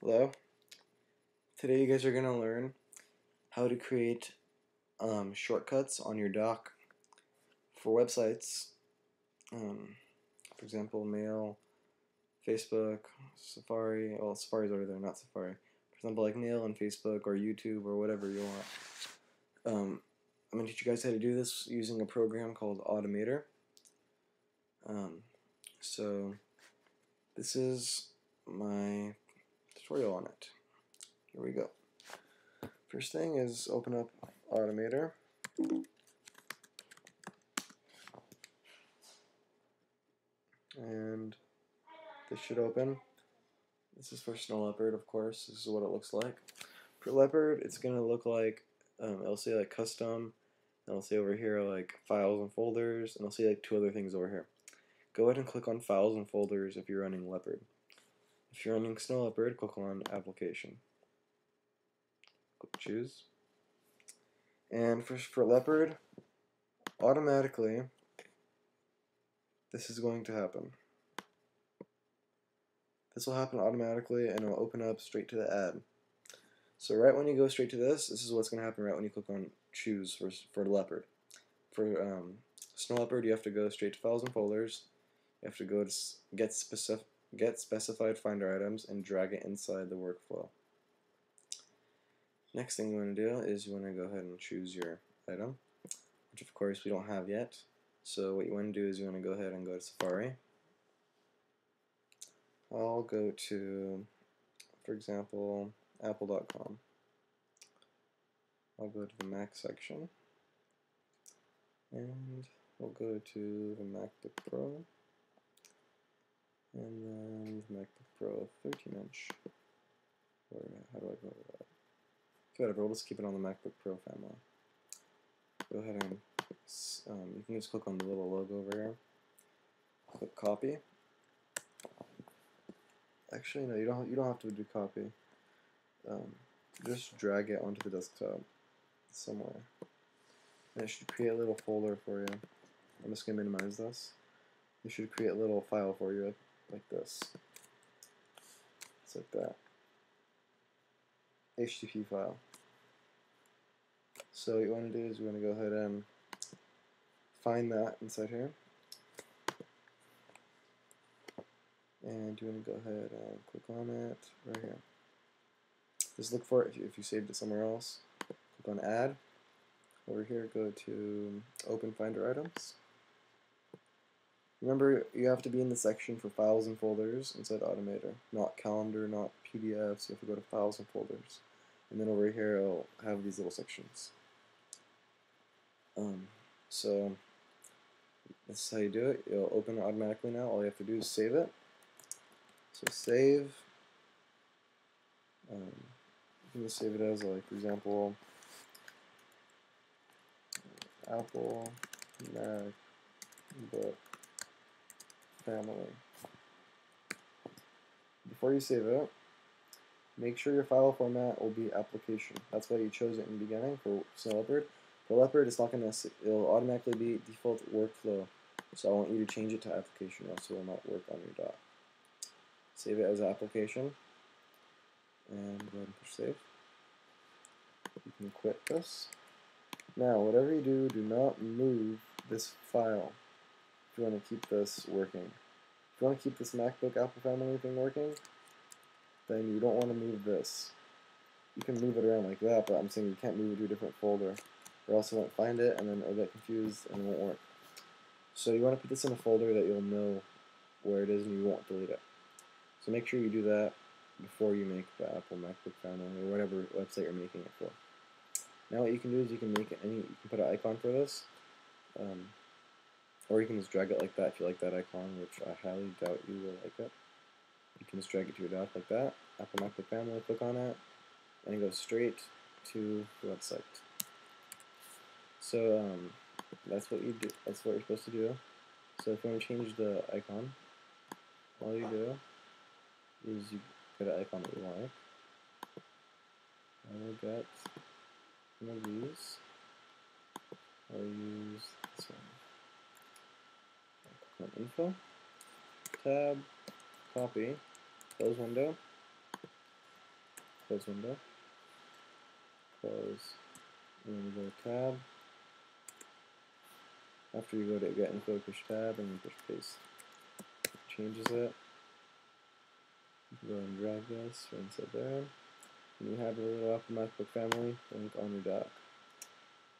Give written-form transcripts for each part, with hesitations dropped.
Hello. Today you guys are going to learn how to create shortcuts on your dock for websites. For example, mail, Facebook, Safari. Well, Safari's over there, not Safari. For example, like mail on Facebook or YouTube or whatever you want. I'm going to teach you guys how to do this using a program called Automator. So this is my tutorial on it. Here we go. First thing is open up Automator. And this should open. This is for Snow Leopard, of course. This is what it looks like. For Leopard, it's going to look like, it'll say like custom, and it'll say over here like files and folders, and it'll say like two other things over here. Go ahead and click on files and folders if you're running Leopard. If you're running Snow Leopard, click on Application. Click Choose. And for Leopard, automatically, this is going to happen. This will happen automatically, and it will open up straight to the ad. So right when you go straight to this is what's going to happen right when you click on Choose for Leopard. For Snow Leopard, you have to go straight to Files and Folders. You have to go to Get Specified Finder Items and drag it inside the workflow. Next thing you want to do is you want to go ahead and choose your item, which of course we don't have yet. So what you want to do is you want to go ahead and go to Safari. I'll go to, for example, Apple.com. I'll go to the Mac section, and we'll go to the MacBook Pro. And then MacBook Pro 13-inch. Or how do I go with that? Whatever, we'll just keep it on the MacBook Pro family. Go ahead and you can just click on the little logo over here. Click copy. Actually, no, you don't have to do copy. Just drag it onto the desktop somewhere, and it should create a little folder for you. I'm just gonna minimize this. It should create a little file for you. Like this. It's like that. HTTP file. So what you want to do is you want to go ahead and find that inside here. And you want to go ahead and click on it right here. Just look for it if you saved it somewhere else. Click on Add. Over here, go to Open Finder Items. Remember, you have to be in the section for files and folders inside Automator, not calendar, not PDFs. You have to go to files and folders, and then over here it'll have these little sections. So this is how you do it. It'll open automatically now. All you have to do is save it. So save. You can save it as, like, for example, Apple MacBook Family. Before you save it, make sure your file format will be application. That's why you chose it in the beginning for Snow Leopard. For Leopard, it's not going to, it'll automatically be default workflow. So I want you to change it to application, or else it will not work on your dock. Save it as application. And go ahead and push save. You can quit this. Now, whatever you do, do not move this file. You want to keep this working. If you want to keep this MacBook Apple family thing working, then you don't want to move this. You can move it around like that, but I'm saying you can't move it to a different folder, or else you won't find it, and then it'll get confused and it won't work. So you want to put this in a folder that you'll know where it is and you won't delete it. So make sure you do that before you make the Apple MacBook family or whatever website you're making it for. Now what you can do is you can make it any. You can put an icon for this. Or you can just drag it like that if you like that icon, which I highly doubt you will like it. You can just drag it to your dock like that. Apple MacBook Family, click on it, and it goes straight to the website. So that's what you do. That's what you're supposed to do. So if you want to change the icon, all you do is you get an icon that you like. I will get one of these. I'll use this one. Info, tab, copy, close window, close window, close, and then you go to tab. After you go to get info, push tab, and you push paste. It changes it. You go and drag this right inside there. And you have a little Apple MacBook family link on your dock.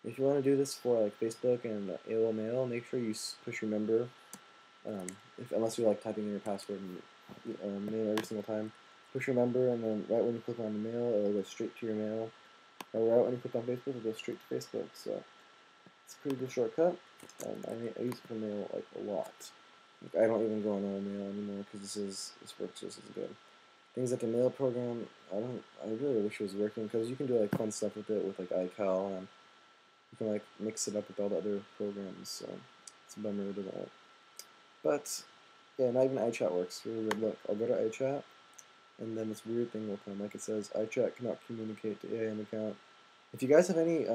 If you want to do this for like Facebook and AOL Mail, make sure you push remember. Unless you're like typing in your password and mail every single time, push remember, and then right when you click on the mail, it'll go straight to your mail. Or right when you click on Facebook, it'll go straight to Facebook. So it's a pretty good shortcut. I use it for mail like a lot. Like, I don't even go on all mail anymore because this works just as good. Things like the mail program, I really wish it was working because you can do like fun stuff with it with like iCal, and you can like mix it up with all the other programs. So it's a bummer it doesn't work. But yeah, not even iChat works. Really weird. Look, I'll go to iChat, and then this weird thing will come. Like it says, iChat cannot communicate to AIM account. If you guys have any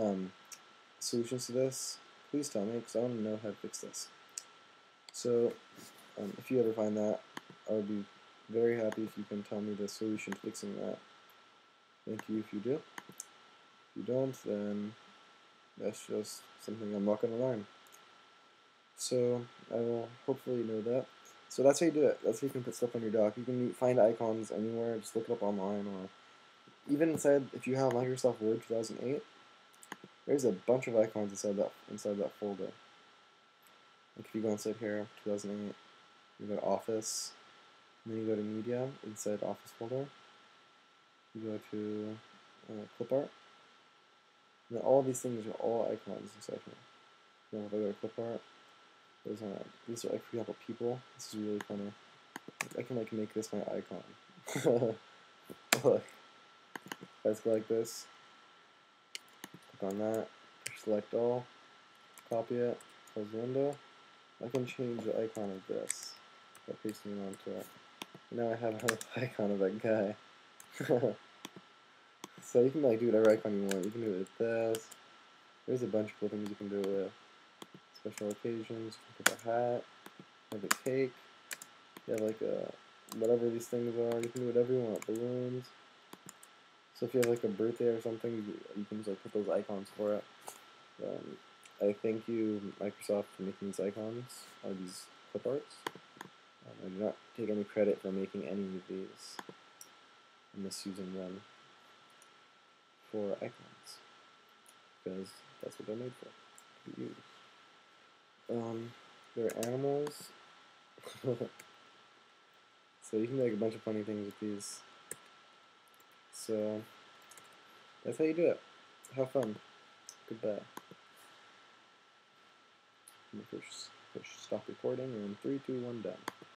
solutions to this, please tell me, because I want to know how to fix this. So, if you ever find that, I would be very happy if you can tell me the solution to fixing that. Thank you if you do. If you don't, then that's just something I'm not going to learn. So, I will hopefully know that. So that's how you do it. That's how you can put stuff on your dock. You can find icons anywhere, just look it up online, or even inside, if you have Microsoft Word 2008, there's a bunch of icons inside that folder. Like if you go inside here, 2008, you go to Office, and then you go to Media, inside Office folder. You go to Clip Art. And then all these things are all icons inside here. Now if I go to Clip Art, these are like, for example, people. This is really funny. I can like make this my icon. Look. Let's go like this. Click on that, select all, copy it, close the window. I can change the icon of this by pasting it onto it. Now I have another icon of that guy. So you can like do whatever icon you want. You can do it with this. There's a bunch of cool things you can do with special occasions. You can put a hat, you have a cake, you have like a whatever these things are. You can do whatever you want. Balloons. So if you have like a birthday or something, you can just like put those icons for it. I thank you, Microsoft, for making these icons, or these clip arts. I do not take any credit for making any of these. I'm misusing them for icons because that's what they're made for. To be used. They're animals, so you can do like a bunch of funny things with these. So, that's how you do it. Have fun. Goodbye. Push stop recording, and 3, 2, 1, done.